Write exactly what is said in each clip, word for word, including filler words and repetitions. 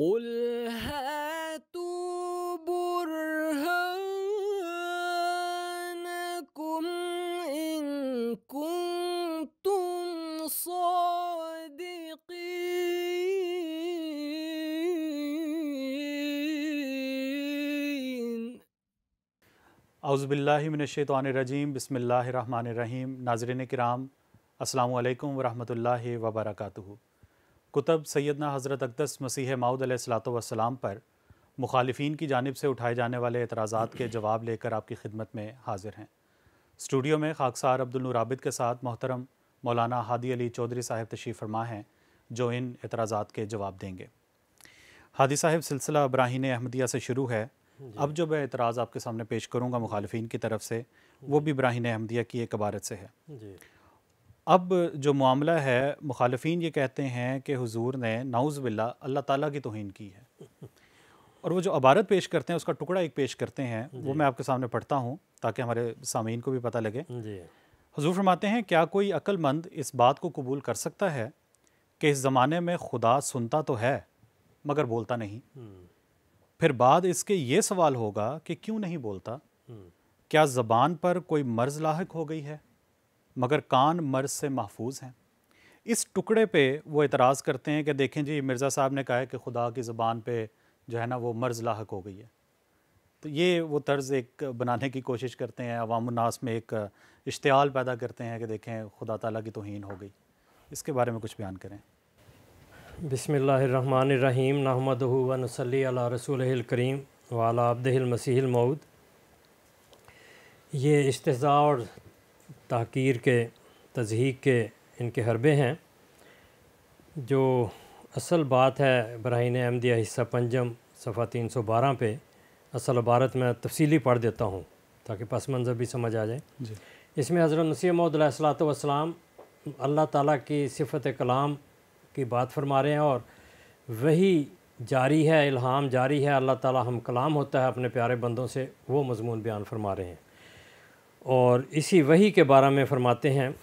कुल है तू बुरहानकुम इन कुंतुम सादिक़ीन। औज़ुबिल्लाहि मिनश्शैतानिर्रजीम, बिस्मिल्लाहिर्रहमानिर्रहीम। नाज़रीन किराम, अस्सलामु अलैकुम व रहमतुल्लाहि व बरकातुहू। कुतब सैयदना हज़रत अक़दस मसीह मौऊद अलैहिस्सलातु वस्सलाम पर मुखालिफीन की जानिब से उठाए जाने वाले एतराज़ात के जवाब लेकर आपकी खिदमत में हाजिर हैं। स्टूडियो में खाकसार अब्दुल नूर आबिद के साथ मोहतरम मौलाना हादी अली चौधरी साहब तशरीफ़ फरमा हैं, जो इन एतराज़ात के जवाब देंगे। हादी साहब, सिलसिला ब्राहीन अहमदिया से शुरू है। अब जो मैं एतराज़ आपके सामने पेश करूँगा मुखालिफीन की तरफ से, वो भी ब्राहीन अहमदिया की एक इबारत से है। अब जो मामला है, मुखालिफीन ये कहते हैं कि हुजूर ने नाउज़ बिल्ला अल्लाह ताला की तौहीन की है, और वो जो अबारत पेश करते हैं उसका टुकड़ा एक पेश करते हैं, वो मैं आपके सामने पढ़ता हूँ ताकि हमारे सामीन को भी पता लगे। हुजूर फरमाते हैं, क्या कोई अक्लमंद इस बात को कबूल कर सकता है कि इस ज़माने में खुदा सुनता तो है मगर बोलता नहीं, फिर बाद इसके ये सवाल होगा कि क्यों नहीं बोलता? क्या ज़बान पर कोई मर्ज़ लाहिक हो गई है मगर कान मर्ज से महफूज हैं? इस टुकड़े पे वो एतराज़ करते हैं कि देखें जी, मिर्ज़ा साहब ने कहा है कि खुदा की ज़बान पे जो है ना वो मर्ज लाहक हो गई है। तो ये वो तर्ज़ एक बनाने की कोशिश करते हैं, अवाम नास में एक इश्तियाल पैदा करते हैं कि देखें खुदा ताला की तौहीन हो गई। इसके बारे में कुछ बयान करें। बिस्मिल्लाहिर्रहमानिर्रहीम, नहमदुहु व नुसल्ली अला रसूलिहिल करीम व अला अब्दिहिल मसीहिल मऊद। ये इस्तिज़ा और तहकीर के तज़हीक के इनके हरबे हैं। जो असल बात है, ब्राहीन अहमदिया हिस्सा पंजम सफ़ा तीन सौ बारह पे असल इबारत में तफसीली पढ़ देता हूँ ताकि पस मंज़र भी समझ आ जाए। इसमें हज़रत मसीह मौऊद अलैहिस्सलातु वस्सलाम अल्लाह ताला की सिफ़त कलाम की बात फरमा रहे हैं, और वही जारी है, इल्हाम जारी है, अल्लाह ताला हम कलाम होता है अपने प्यारे बंदों से, वो मज़मून बयान फरमा रहे हैं। और इसी वही के बारे में फरमाते हैं,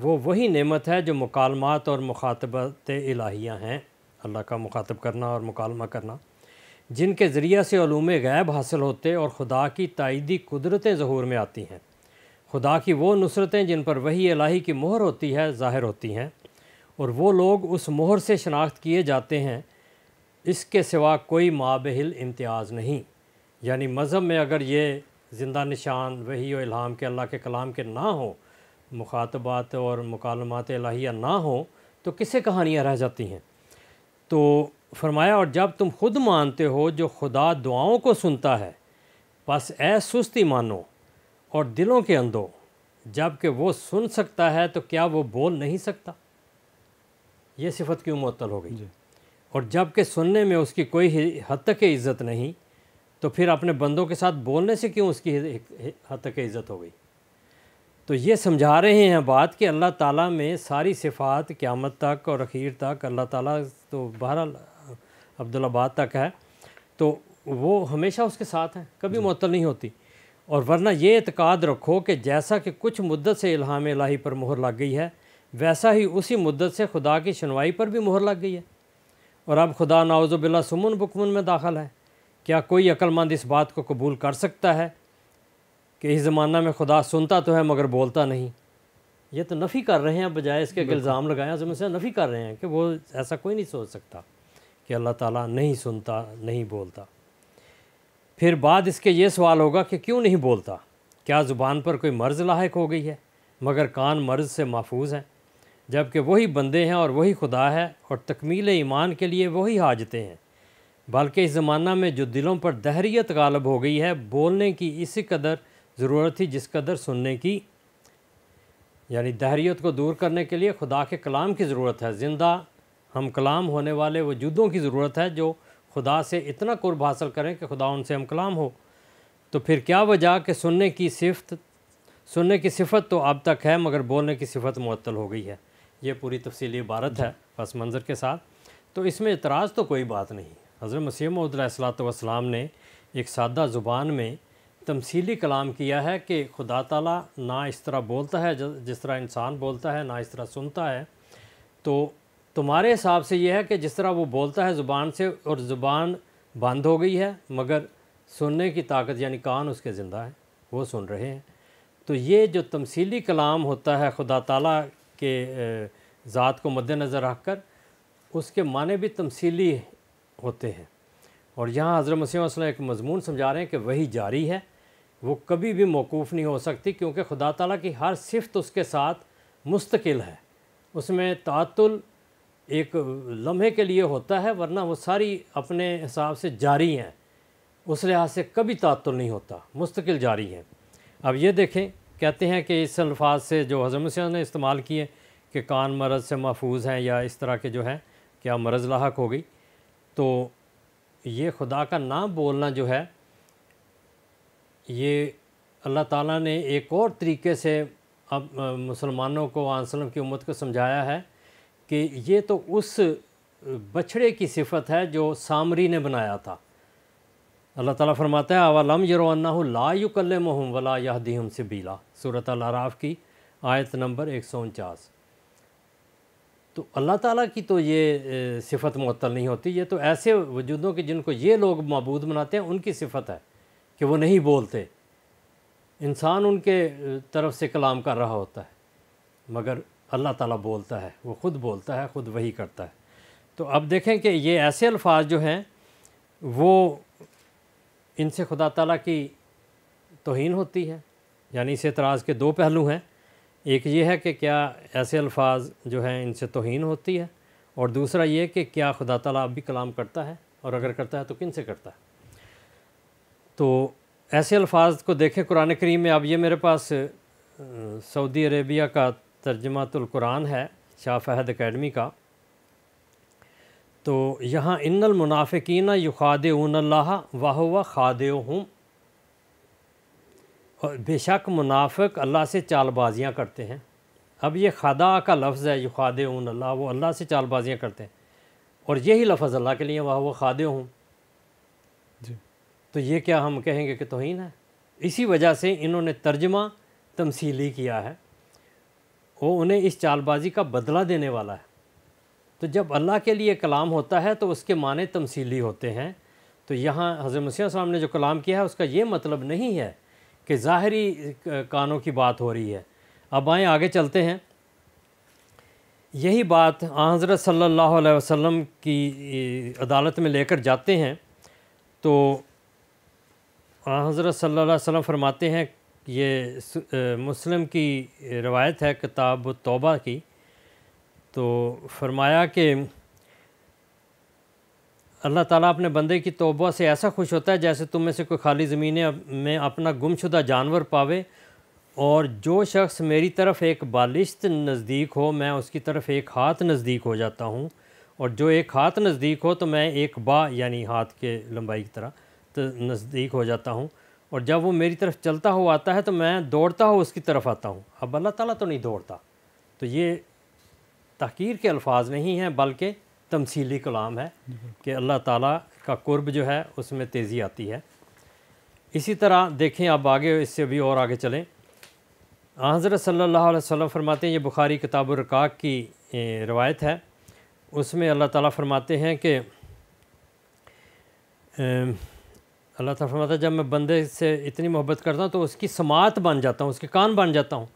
वो वही नेमत है जो मुकालमात और मुखातबत इलाहिया हैं, अल्लाह का मुखातब करना और मुकालमा करना, जिनके ज़रिए से उलूमे ग़ैब हासिल होते और खुदा की ताइदी कुदरतें ज़हूर में आती हैं। खुदा की वो नुसरतें जिन पर वही इलाही की मोहर होती है, ज़ाहिर होती हैं, और वो लोग उस मोहर से शनाख्त किए जाते हैं। इसके सिवा कोई माबहिल इम्तियाज़ नहीं। यानी मज़हब में अगर ये ज़िंदा निशान वही और इल्हाम के अल्लाह के कलाम के ना हो, मुखातबात और मुकालमात इलाहिया ना हो, तो किसे कहानियाँ रह जाती हैं? तो फरमाया, और जब तुम खुद मानते हो जो खुदा दुआओं को सुनता है, बस ऐ सुस्ती मानो और दिलों के अंधो, जब कि वो सुन सकता है तो क्या वो बोल नहीं सकता? ये सिफत क्यों मुअत्तल हो गई? और जब कि सुनने में उसकी कोई हद तक इज़्ज़त नहीं, तो फिर अपने बंदों के साथ बोलने से क्यों उसकी हद तक इज़्ज़त हो गई? तो ये समझा रहे हैं बात कि अल्लाह ताला में सारी सिफ़ात क़यामत तक और अखीर तक, अल्लाह ताला तो बहरहाल अब्दुल्लाबाद तक है, तो वो हमेशा उसके साथ हैं, कभी मुअत्तल नहीं होती। और वरना ये इत्काद रखो कि जैसा कि कुछ मुद्दत से इल्हाम इलाही पर मोहर लग गई है, वैसा ही उसी मुद्दत से खुदा की सुनवाई पर भी मोहर लग गई है, और अब खुदा नाउज़ु बिल्लाह सुमन बुकमन में दाखिल है। क्या कोई अक्लमंद इस बात को कबूल कर सकता है कि इस ज़माना में खुदा सुनता तो है मगर बोलता नहीं? ये तो नफ़ी कर रहे हैं, बजाय इसके इल्ज़ाम लगाएं उसमें से नफ़ी कर रहे हैं कि वो ऐसा कोई नहीं सोच सकता कि अल्लाह ताला नहीं सुनता, नहीं बोलता। फिर बाद इसके ये सवाल होगा कि क्यों नहीं बोलता? क्या ज़ुबान पर कोई मर्ज़ लाहिक हो गई है मगर कान मर्ज़ से महफूज हैं, जबकि वही बंदे हैं और वही खुदा है, और तकमील ईमान के लिए वही हाजतें हैं। बल्कि इस ज़माना में जो दिलों पर दहरियत गालिब हो गई है, बोलने की इसी कदर ज़रूरत थी जिस कदर सुनने की। यानी दहरियत को दूर करने के लिए खुदा के कलाम की ज़रूरत है, ज़िंदा हम कलाम होने वाले वजूदों की ज़रूरत है जो खुदा से इतना कुर्ब हासिल करें कि खुदा उनसे हम कलाम हो। तो फिर क्या वजह कि सुनने की सिफत सुनने की सिफत तो अब तक है मगर बोलने की सिफत मुअत्तल हो गई है। ये पूरी तफसीली इबारत है पस मंज़र के साथ। तो इसमें एतराज़ तो कोई बात नहीं। हज़रत मसीह मौऊद अलैहिस्सलातु वस्सलाम ने एक सादा ज़ुबान में तमसीली कलाम किया है कि खुदा ताला ना इस तरह बोलता है जिस तरह इंसान बोलता है, ना इस तरह सुनता है। तो तुम्हारे हिसाब से यह है कि जिस तरह वो बोलता है ज़ुबान से और ज़ुबान बंद हो गई है मगर सुनने की ताकत यानी कान उसके ज़िंदा है, वो सुन रहे हैं। तो ये जो तमसीली कलाम होता है खुदा ताला के ज़ात को मद्देनज़र रख कर उसके माने भी तमसीली होते हैं। और यहाँ हज़रत मसीह अलैहिस्सलाम एक मज़मून समझा रहे हैं कि वही जारी है, वो कभी भी मौकूफ़ नहीं हो सकती क्योंकि खुदा ताला की हर सिफ्त उसके साथ मुस्तकिल है, उसमें तातुल एक लम्हे के लिए होता है वरना वो सारी अपने हिसाब से जारी हैं, उस लिहाज से कभी तातुल नहीं होता, मुस्तकिल जारी हैं। अब ये देखें, कहते हैं कि इस अल्फाज से जो हज़रत मसीह ने इस्तेमाल किए कि कान मरज़ से महफूज हैं या इस तरह के जो हैं क्या मरज़ लाहक हो गई, तो ये खुदा का नाम बोलना जो है ये अल्लाह ताला ने एक और तरीके से अब मुसलमानों को आंसलम की उम्मत को समझाया है कि ये तो उस बछड़े की सिफत है जो सामरी ने बनाया था। अल्लाह ताला फरमाता है अवलम यरौन्नहु ला युकल्लिमुहुम वला यहदीहुम सबीला, सूरत अल-अराफ की आयत नंबर एक सौ उनचास। तो अल्लाह ताला की तो ये सिफत मुअत्तल नहीं होती, ये तो ऐसे वजूदों की जिनको ये लोग माबूद बनाते हैं उनकी सिफत है कि वो नहीं बोलते, इंसान उनके तरफ से कलाम कर रहा होता है मगर अल्लाह ताला बोलता है, वो ख़ुद बोलता है, ख़ुद वही करता है। तो अब देखें कि ये ऐसे अल्फाज जो हैं वो इनसे खुदा ताला की तौहीन होती है, यानी इस एतराज़ के दो पहलू हैं, एक ये है कि क्या ऐसे अल्फाज जो हैं इनसे तौहीन होती है और दूसरा ये कि क्या खुदा ताला अब भी कलाम करता है और अगर करता है तो किन से करता है। तो ऐसे अल्फाज को देखें कुरान करीम में। अब ये मेरे पास सऊदी अरेबिया का तर्जमातुल कुरान है शाह फहद अकेडमी का। तो यहाँ इन्नल मुनाफिकीना युखादिऊनल्लाह वहुवा खादिऊहुम, और बेशक मुनाफिक अल्लाह से चालबाजियाँ करते हैं। अब ये खदा का लफ्ज़ है, युखादिऊनल्लाह, वो अल्लाह से चालबाजियाँ करते हैं और यही लफ्ज़ अल्लाह के लिए वहुवा खादिऊहुम, तो ये क्या हम कहेंगे कि तौहीन है? इसी वजह से इन्होंने तर्जमा तमसीली किया है, वो उन्हें इस चालबाजी का बदला देने वाला है। तो जब अल्लाह के लिए कलाम होता है तो उसके माने तमसीली होते हैं। तो यहाँ हज़रत मसीह साहब ने जो कलाम किया है उसका ये मतलब नहीं है कि ज़ाहरी कानों की बात हो रही है। अब आएँ आगे चलते हैं, यही बात हज़रत सल्लल्लाहु अलैहि वसल्लम की अदालत में लेकर जाते हैं। तो हज़रत सल्लल्लाहु अलैहि वसल्लम फरमाते हैं, ये मुस्लिम की रवायत है किताब तौबा की, तो फरमाया कि अल्लाह ताला अपने बंदे की तौबा से ऐसा खुश होता है जैसे तुम में से कोई खाली ज़मीन में अपना गुमशुदा जानवर पावे, और जो शख्स मेरी तरफ़ एक बालिश्त नज़दीक हो मैं उसकी तरफ़ एक हाथ नज़दीक हो जाता हूँ, और जो एक हाथ नज़दीक हो तो मैं एक बा यानी हाथ के लंबाई की तरह तो नज़दीक हो जाता हूँ, और जब वो मेरी तरफ़ चलता हुआ आता है तो मैं दौड़ता हुआ उसकी तरफ़ आता हूँ। अब अल्लाह ताला तो नहीं दौड़ता, तो ये तहकीर के अल्फाज नहीं हैं बल्कि तमसीली कलाम है कि अल्लाह ताला का कुर्ब जो है उसमें तेज़ी आती है। इसी तरह देखें, अब आगे इससे भी और आगे चलें, हज़रत सल्लल्लाहु अलैहि वसल्लम फरमाते हैं, ये बुखारी किताबुर रिकाक की रवायत है, उसमें अल्लाह ताला फरमाते हैं कि अल्लाह ताला फरमाता है जब मैं बंदे से इतनी मोहब्बत करता हूँ तो उसकी समात बन जाता हूँ, उसके कान बन जाता हूँ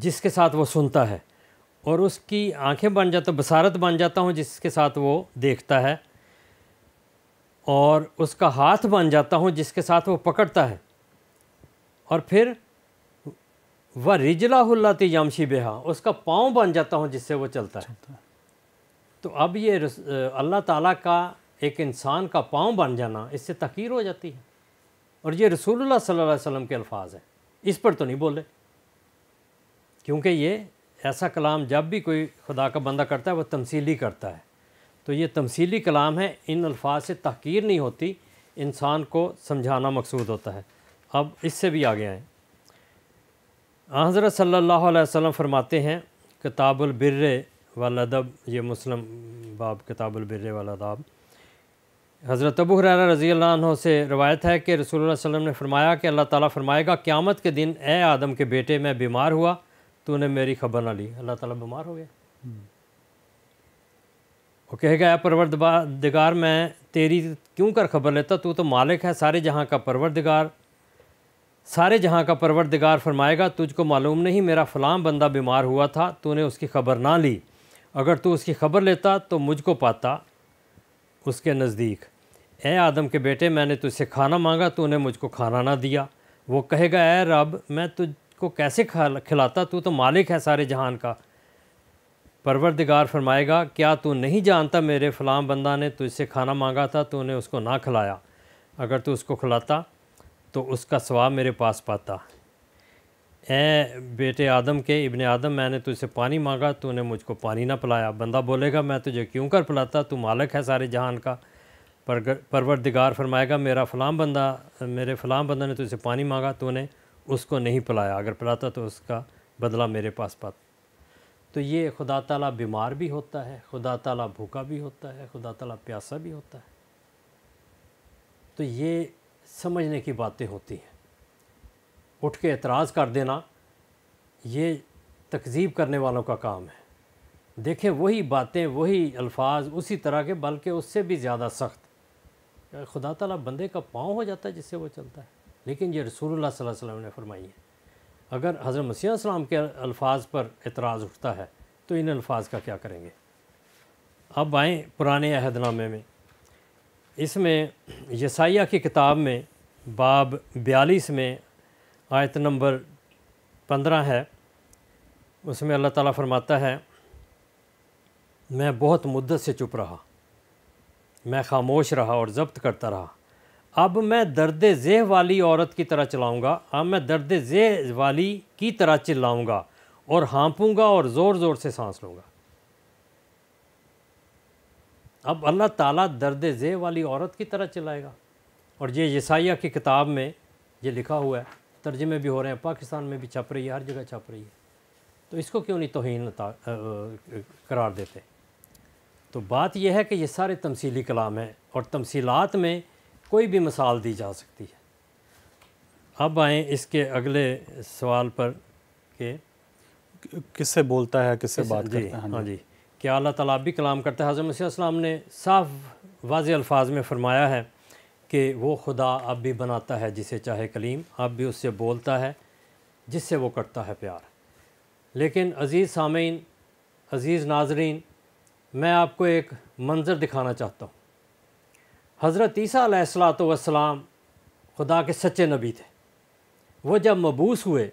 जिसके साथ वो सुनता है, और उसकी आंखें बन जाता, बसारत बन जाता हूँ जिसके साथ वो देखता है, और उसका हाथ बन जाता हूँ जिसके साथ वो पकड़ता है, और फिर व रिजलाहुल्लती यमशी बिहा, उसका पाँव बन जाता हूँ जिससे वो चलता है। तो अब ये अल्लाह ताला का एक इंसान का पाँव बन जाना, इससे तहकीर हो जाती है, और ये रसूलुल्लाह सल्लल्लाहु अलैहि वसल्लम के अल्फाज हैं, इस पर तो नहीं बोले क्योंकि ये ऐसा कलाम जब भी कोई खुदा का बंदा करता है वो तमसीली करता है। तो ये तमसीली कलाम है, इन अल्फाज से तहकीर नहीं होती, इंसान को समझाना मकसूद होता है। अब इससे भी आगे आएँ, हज़रत सल्लल्लाहु अलैहि वसल्लम फरमाते हैं किताबुल बिर्रे वल अदब, ये मुस्लिम बाब किताबुल बिर्रे वल अदब, हज़रत अबू हुरैरा रज़ी अल्लाह अन्हु से रवायत है कि रसूलुल्लाह सल्लल्लाहु अलैहि वसल्लम ने फरमाया कि अल्लाह ताला फरमाएगा क़यामत के दिन, ए आदम के बेटे मैं बीमार हुआ, तूने मेरी खबर ना ली। अल्लाह ताला बीमार हो गया, वो कहेगा या परवरदिगार मैं तेरी क्यों कर खबर लेता, तू तो मालिक है सारे जहाँ का परवरदिगार। सारे जहाँ का परवरदिगार फरमाएगा तुझको मालूम नहीं मेरा फ़लाँ बंदा बीमार हुआ था, तूने उसकी खबर ना ली, अगर तू उसकी खबर लेता तो मुझको पाता उसके नज़दीक। ए आदम के बेटे मैंने तुझसे खाना मांगा, तूने मुझको खाना ना दिया। वो कहेगा ए रब मैं तुझको कैसे खिलाता, तू तो मालिक है सारे जहान का। परवरदिगार फरमाएगा क्या तू नहीं जानता मेरे फ़लाँ बंदा ने तुझसे खाना मांगा था, तूने उसको ना खिलाया, अगर तू उसको खिलाता तो उसका सवाब मेरे पास पाता। ए बेटे आदम के, इब्ने आदम मैंने तुझसे पानी मांगा, तूने मुझको पानी ना पिलाया। बंदा बोलेगा मैं तुझे क्यों कर पिलाता, तू मालिक है सारे जहान का। पर परवरदिगार फरमाएगा मेरा फ़लाँ बंदा मेरे फ़लाँ बंदा ने तुझसे पानी मांगा, तूने उसको नहीं पिलाया, अगर पिलाता तो उसका बदला मेरे पास पाता। तो ये खुदा ताला बीमार भी होता है, खुदा ताला भूखा भी होता है, खुदा ताला प्यासा भी होता है। तो ये समझने की बातें होती हैं। उठ के एतराज़ कर देना ये तकज़ीब करने वालों का काम है। देखें वही बातें, वही अल्फाज, उसी तरह के, बल्कि उससे भी ज़्यादा सख्त। खुदा ताला बंदे का पाँव हो जाता है जिससे वो चलता है, लेकिन ये रसूलुल्लाह सल्लल्लाहु अलैहि वसल्लम ने फरमाई है। अगर हज़रत मसीह अलैहिस्सलाम के अल्फाज पर एतराज़ उठता है तो इन अल्फाज का क्या करेंगे। अब आएँ पुराने अहदनामे में, इसमें यसाया की किताब में बाब बयालीस में आयत नंबर पंद्रह है। उसमें अल्लाह ताला फरमाता है मैं बहुत मुद्दत से चुप रहा, मैं खामोश रहा और ज़ब्त करता रहा। अब मैं दर्द जेह वाली औरत की तरह चलाऊँगा, अब मैं दर्द जेह वाली की तरह चिल्लाऊँगा और हाँपूँगा और ज़ोर ज़ोर से सांस लूँगा। अब अल्लाह ताला दर्द जेह वाली औरत की तरह चिल्लाएगा। और ये यसाया की किताब में ये लिखा हुआ है, तर्जमे भी हो रहे हैं, पाकिस्तान में भी छप रही है, हर जगह छप रही है। तो इसको क्यों नहीं तौहीन करार देते। तो बात यह है कि ये सारे तमसीली कलाम हैं और तमसीलात में कोई भी मिसाल दी जा सकती है। अब आएँ इसके अगले सवाल पर कि किससे बोलता है, किससे बात करता है। हाँ जी, क्या अल्लाह ताला भी कलाम करता है। हज़रत मसीह अलैहिस्सलाम ने साफ वाज़े अल्फाज में फ़रमाया है कि वो खुदा आप भी बनाता है जिसे चाहे कलीम, आप भी उससे बोलता है जिससे वो करता है प्यार। लेकिन अज़ीज़ सामीन, अज़ीज़ नाजरीन, मैं आपको एक मंज़र दिखाना चाहता हूँ। हज़रत ईसा अलैहिस्सलातु वस्सलाम खुदा के सच्चे नबी थे। वो जब मबूस हुए,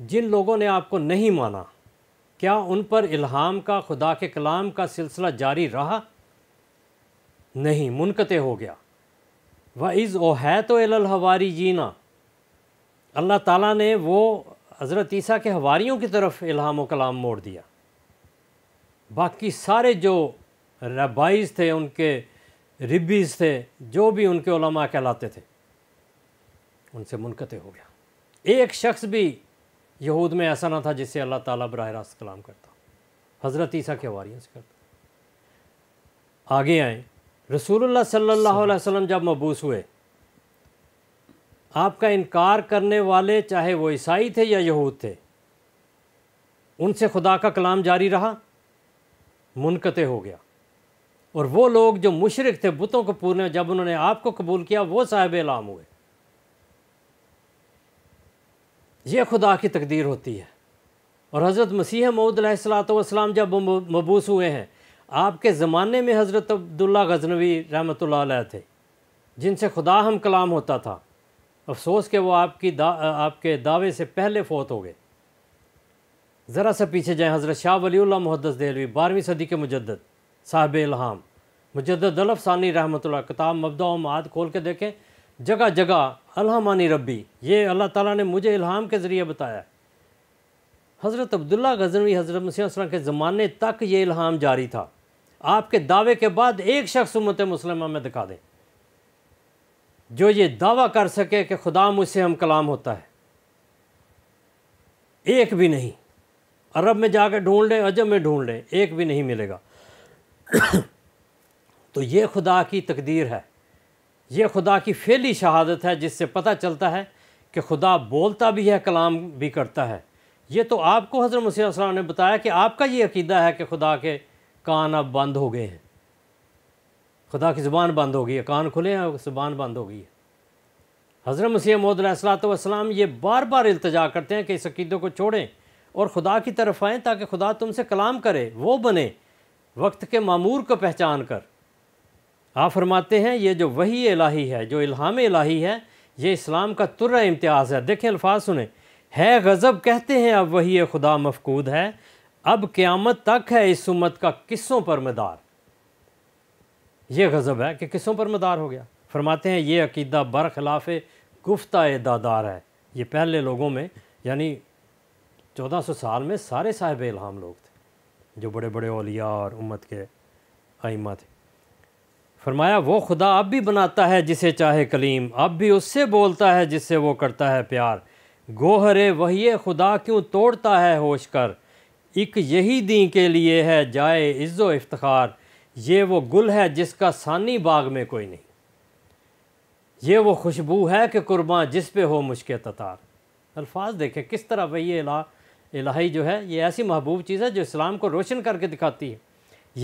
जिन लोगों ने आपको नहीं माना, क्या उन पर इल्हाम का, खुदा के कलाम का सिलसिला जारी रहा? नहीं, मुनक़ते हो गया। व इज़ ओहैतो इलल हवारियीना, अल्लाह ताला ने वो हज़रत ईसा के हवारियों की तरफ इल्हाम व कलाम मोड़ दिया। बाकी सारे जो रबाइज़ थे, उनके रिब्बीज़ थे, जो भी उनके उलमा कहलाते थे, उनसे मुनक़ते हो गया। एक शख्स भी यहूद में ऐसा ना था जिससे अल्लाह ताला बराह रास्त कलाम करता, हज़रत ईसा के हवारियों से करता। आगे आए, रसूलुल्लाह सल्लल्लाहु अलैहि वसल्लम जब मबूस हुए, आपका इनकार करने वाले चाहे वो ईसाई थे या यहूद थे, उनसे खुदा का कलाम जारी रहा? मुनक़ते हो गया। और वो लोग जो मुशरिक थे, बुतों को पूजने, जब उन्होंने आपको कबूल किया, वो साहिब इलाम हुए। ये खुदा की तकदीर होती है। और हज़रत मसीह मऊद अलैहिस्सलातु वस्सलाम जब मबूस हुए हैं, आपके ज़माने में हज़रत अब्दुल्ला गज़नवी रहमतुल्लाह अलैह थे, जिनसे खुदा हम कलाम होता था। अफसोस के वो आपकी दा, आपके दावे से पहले फ़ौत हो गए। ज़रा सा पीछे जाएँ, हज़रत शाह वलीउल्लाह मुहद्दस देहलवी, बारहवीं सदी के मुजद्दद साहिब इल्हाम, मुजद्दद अलफ़सानी रहमतुल्लाह, किताब मबदा व माद खोल के देखें, जगह जगह अल्हमानी रब्बी, ये अल्लाह ताला ने मुझे इल्हाम के ज़रिए बताया। हज़रत अब्दुल्ला गज़नवी, हज़रत मसीह अलैहिस्सलाम के ज़माने तक ये इल्हाम जारी था। आपके दावे के बाद एक शख्स उम्मत मुसलमा में दिखा दें जो ये दावा कर सके कि खुदा मुझसे हम कलाम होता है, एक भी नहीं। अरब में जाकर ढूंढ लें, अजम में ढूंढ लें, एक भी नहीं मिलेगा। तो ये खुदा की तकदीर है, ये खुदा की फैली शहादत है, जिससे पता चलता है कि खुदा बोलता भी है, कलाम भी करता है। ये तो आपको हज़रत मसीह अलैहि सलाम ने बताया कि आपका ये अकीदा है कि खुदा के कान अब बंद हो गए हैं, खुदा की ज़ुबान बंद हो गई है, कान खुले हैं और ज़ुबान बंद हो गई है। हज़रत मसीह मौऊद अलैहिस्सलाम ये बार बार इल्तिजा करते हैं कि इस अक़ीदे को छोड़ें और खुदा की तरफ आएँ ताकि खुदा तुमसे कलाम करे, वो बने वक्त के मामूर को पहचान कर। आप फरमाते हैं ये जो वही इलाही है, जो इल्हाम इलाही है, ये इस्लाम का तुर्रा इम्तियाज़ है। देखें अल्फाज सुने, है गज़ब कहते हैं अब वही खुदा मफकूद है, अब क़्यामत तक है इस उम्मत का किस्सों पर मदार। यह गज़ब है कि किस्सों पर मदार हो गया। फरमाते हैं ये अक़ीदा बरखिलाफ़ गुफ्ता दादार है। ये पहले लोगों में यानी चौदह सौ साल में सारे साहिब इल्हाम लोग थे जो बड़े बड़े औलिया और उम्मत के आइमा थे। फरमाया वो खुदा अब भी बनाता है जिसे चाहे कलीम, अब भी उससे बोलता है जिससे वो करता है प्यार। गोहरे वही खुदा क्यों तोड़ता है होश कर, एक यही दीन के लिए है जाए इज़्ज़ो इफ्तिखार। ये वो गुल है जिसका सानी बाग में कोई नहीं, ये वो खुशबू है कि कुर्बान जिस पे हो मुश्किल ततार। अल्फाज देखें किस तरह वही इला इलाही जो है ये ऐसी महबूब चीज़ है जो इस्लाम को रोशन करके दिखाती है।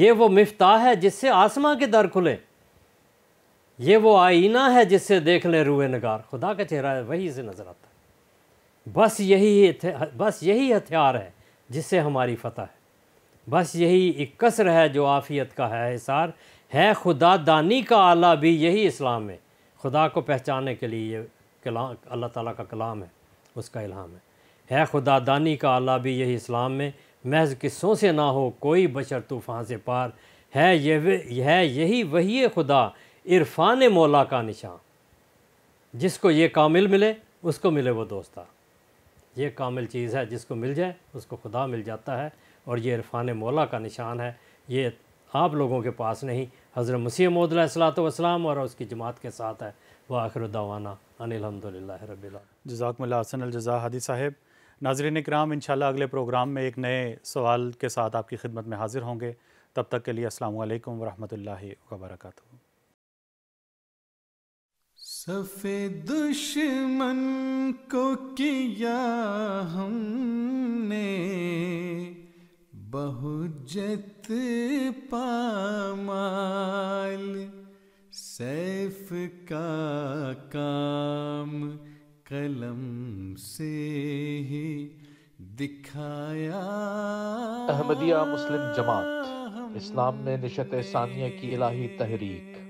ये वो मिफ्ताह है जिससे आसमां के दर खुले, ये वो आईना है जिससे देख लें रूए नगार। खुदा का चेहरा वही से नज़र आता है। बस यही बस यही हथियार है जिससे हमारी फतह है, बस यही एक कसर है जो आफ़ियत का है हिसार। है खुदा दानी का आला भी यही इस्लाम है। खुदा को पहचानने के लिए ये कलाम अल्लाह ताला का कलाम है, उसका इल्हाम है। है खुदा दानी का आला भी यही इस्लाम में, महज किस्सों से ना हो कोई बशर तूफ़ान से पार। है ये है यही वही खुदा इरफान मौला का निशान, जिसको ये कामिल मिले उसको मिले वो दोस्ता। ये कामिल चीज़ है, जिसको मिल जाए उसको खुदा मिल जाता है और ये इरफान मौला का निशान है। ये आप लोगों के पास नहीं, हज़रत मसीह मौऊद अलैहिस्सलाम और उसकी जमात के साथ है। व आखिर दावाना अनिल हम्दुलिल्लाह रब्बिल आलमीन। जज़ाकुमुल्लाह अहसनल जज़ा हादी साहब। नाज़रीन इकराम, इंशाल्लाह अगले प्रोग्राम में एक नए सवाल के साथ आपकी खिदमत में हाज़िर होंगे। तब तक के लिए अस्सलामु अलैकुम वरहमतुल्लाहि वबरकातुहू। सफ़े दुश्मन को किया हमने बहुजत पामाल, सैफ का काम कलम से ही दिखाया। अहमदिया मुस्लिम जमात, इस्लाम में निशत-ए-सानिया की इलाही तहरीक।